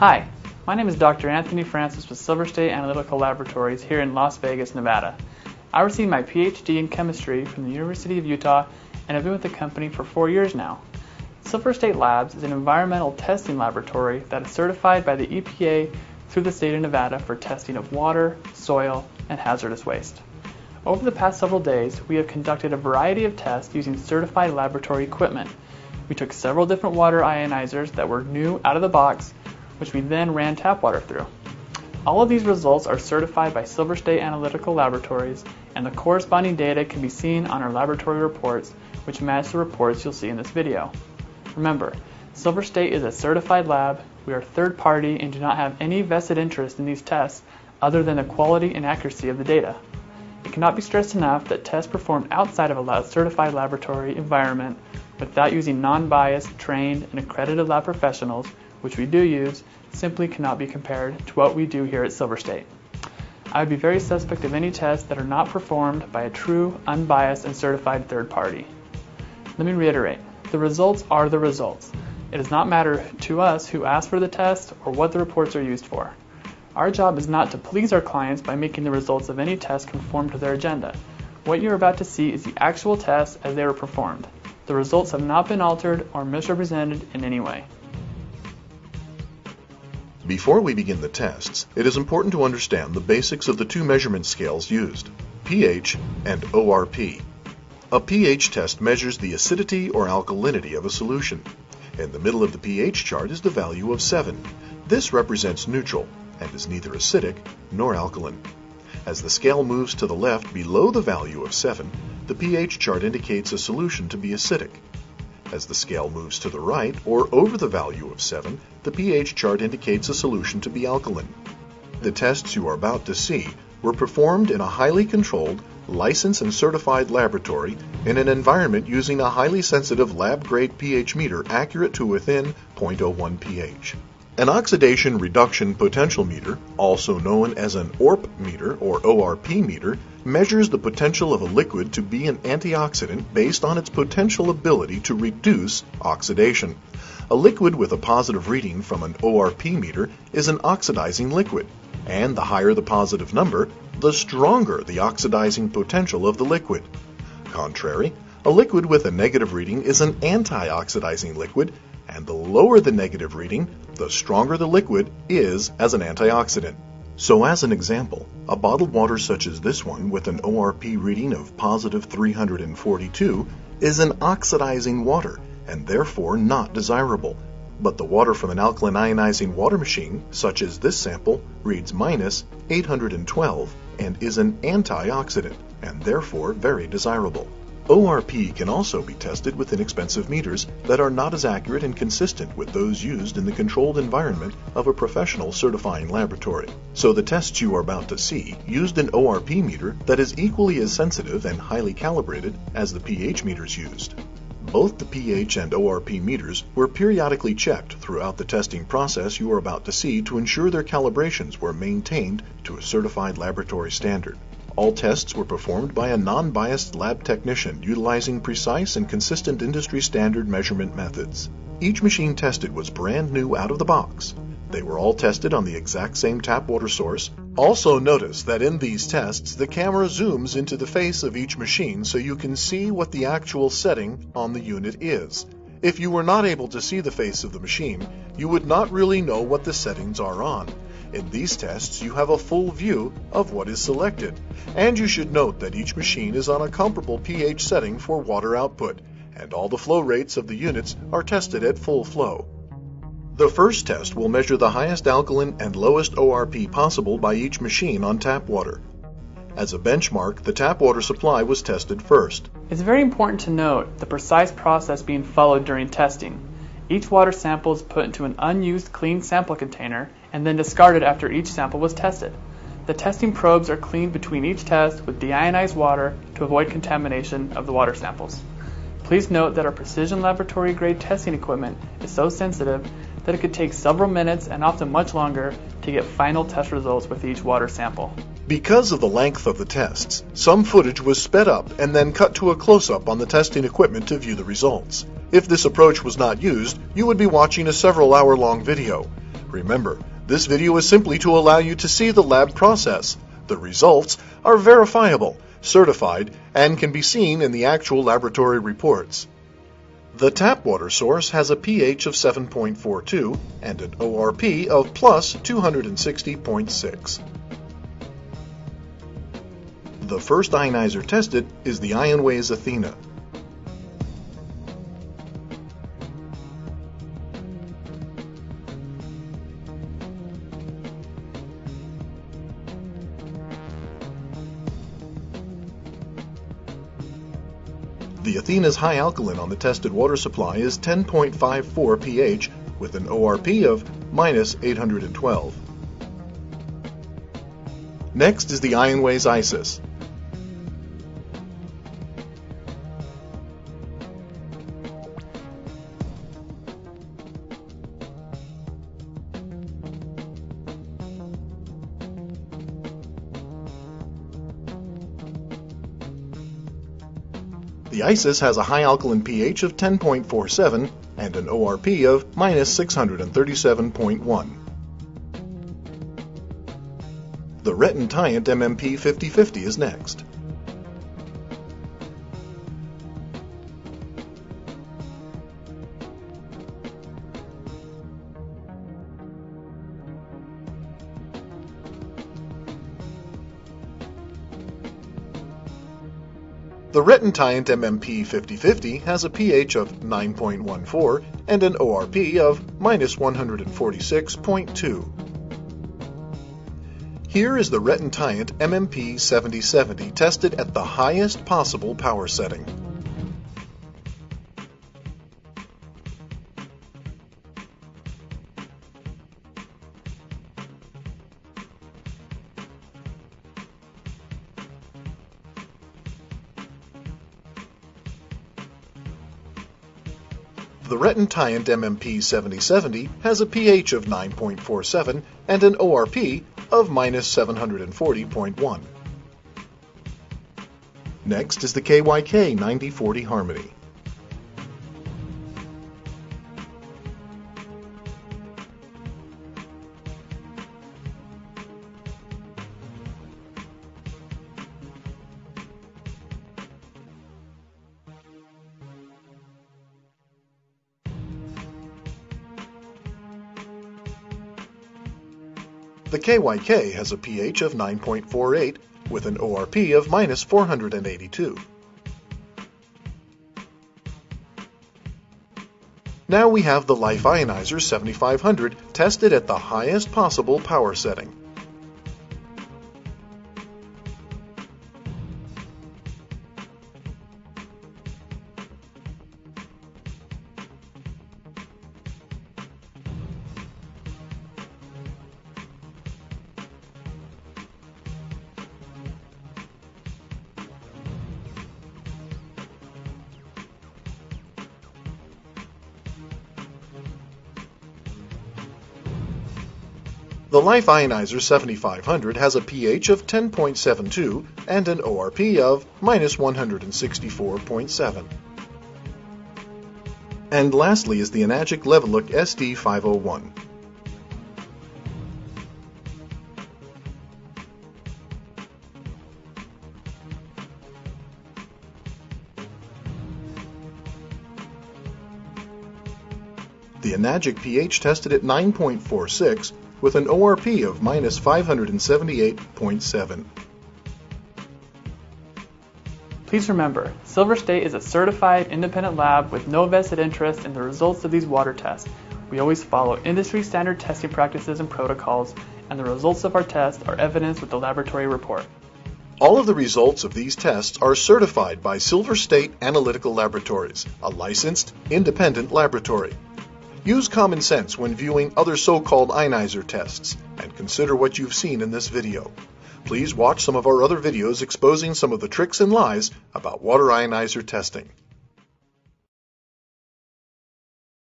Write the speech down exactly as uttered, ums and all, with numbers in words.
Hi, my name is Doctor Anthony Francis with Silver State Analytical Laboratories here in Las Vegas, Nevada. I received my P H D in chemistry from the University of Utah and have been with the company for four years now. Silver State Labs is an environmental testing laboratory that is certified by the E P A through the state of Nevada for testing of water, soil, and hazardous waste. Over the past several days, we have conducted a variety of tests using certified laboratory equipment. We took several different water ionizers that were new out of the box, which we then ran tap water through. All of these results are certified by Silver State Analytical Laboratories, and the corresponding data can be seen on our laboratory reports, which match the reports you'll see in this video. Remember, Silver State is a certified lab, we are third party and do not have any vested interest in these tests other than the quality and accuracy of the data. It cannot be stressed enough that tests performed outside of a certified laboratory environment without using non-biased, trained, and accredited lab professionals, which we do use, simply cannot be compared to what we do here at Silver State. I would be very suspect of any tests that are not performed by a true, unbiased, and certified third party. Let me reiterate, the results are the results. It does not matter to us who asked for the test or what the reports are used for. Our job is not to please our clients by making the results of any test conform to their agenda. What you're about to see is the actual tests as they were performed. The results have not been altered or misrepresented in any way. Before we begin the tests, it is important to understand the basics of the two measurement scales used, pH and O R P. A pH test measures the acidity or alkalinity of a solution. In the middle of the pH chart is the value of seven. This represents neutral and is neither acidic nor alkaline. As the scale moves to the left below the value of seven, the pH chart indicates a solution to be acidic. As the scale moves to the right, or over the value of seven, the pH chart indicates a solution to be alkaline. The tests you are about to see were performed in a highly controlled, licensed and certified laboratory in an environment using a highly sensitive lab-grade pH meter accurate to within zero point zero one pH. An oxidation reduction potential meter, also known as an O R P meter or O R P meter, measures the potential of a liquid to be an antioxidant based on its potential ability to reduce oxidation. A liquid with a positive reading from an O R P meter is an oxidizing liquid, and the higher the positive number, the stronger the oxidizing potential of the liquid. Contrary, a liquid with a negative reading is an antioxidizing liquid, and the lower the negative reading, the stronger the liquid is as an antioxidant. So as an example, a bottled water such as this one with an O R P reading of positive three hundred forty-two is an oxidizing water and therefore not desirable. But the water from an alkaline ionizing water machine, such as this sample, reads minus eight hundred twelve and is an antioxidant, and therefore very desirable. O R P can also be tested with inexpensive meters that are not as accurate and consistent with those used in the controlled environment of a professional certifying laboratory. So the tests you are about to see used an O R P meter that is equally as sensitive and highly calibrated as the pH meters used. Both the pH and O R P meters were periodically checked throughout the testing process you are about to see to ensure their calibrations were maintained to a certified laboratory standard. All tests were performed by a non-biased lab technician utilizing precise and consistent industry standard measurement methods. Each machine tested was brand new out of the box. They were all tested on the exact same tap water source. Also notice that in these tests, the camera zooms into the face of each machine so you can see what the actual setting on the unit is. If you were not able to see the face of the machine, you would not really know what the settings are on. In these tests, you have a full view of what is selected, and you should note that each machine is on a comparable pH setting for water output, and all the flow rates of the units are tested at full flow. The first test will measure the highest alkaline and lowest O R P possible by each machine on tap water. As a benchmark, the tap water supply was tested first. It's very important to note the precise process being followed during testing. Each water sample is put into an unused clean sample container and then discarded after each sample was tested. The testing probes are cleaned between each test with deionized water to avoid contamination of the water samples. Please note that our precision laboratory grade testing equipment is so sensitive that it could take several minutes and often much longer to get final test results with each water sample. Because of the length of the tests, some footage was sped up and then cut to a close-up on the testing equipment to view the results. If this approach was not used, you would be watching a several hour long video. Remember, this video is simply to allow you to see the lab process. The results are verifiable, certified, and can be seen in the actual laboratory reports. The tap water source has a pH of seven point four two and an O R P of plus two hundred sixty point six. The first ionizer tested is the IonWays Athena. The Athena's high alkaline on the tested water supply is ten point five four pH with an O R P of minus eight hundred twelve. Next is the Ionways Isis. The Isis has a high alkaline pH of ten point four seven and an O R P of minus six hundred thirty-seven point one. The Tyent M M P fifty fifty is next. The Tyent M M P fifty fifty has a pH of nine point one four and an O R P of minus one hundred forty-six point two. Here is the Tyent M M P seventy seventy tested at the highest possible power setting. The Tyent M M P seventy seventy has a pH of nine point four seven and an O R P of minus seven hundred forty point one. Next is the K Y K ninety forty Harmony. The K Y K has a pH of nine point four eight with an O R P of minus four hundred eighty-two. Now we have the Life Ionizer seventy-five hundred tested at the highest possible power setting. The Life Ionizer seventy-five hundred has a pH of ten point seven two and an O R P of minus one hundred sixty-four point seven. And lastly is the Enagic Levelook S D five oh one. The Enagic pH tested at nine point four six with an O R P of minus five hundred seventy-eight point seven. Please remember, Silver State is a certified independent lab with no vested interest in the results of these water tests. We always follow industry standard testing practices and protocols, and the results of our tests are evidenced with the laboratory report. All of the results of these tests are certified by Silver State Analytical Laboratories, a licensed, independent laboratory. Use common sense when viewing other so-called ionizer tests, and consider what you've seen in this video. Please watch some of our other videos exposing some of the tricks and lies about water ionizer testing.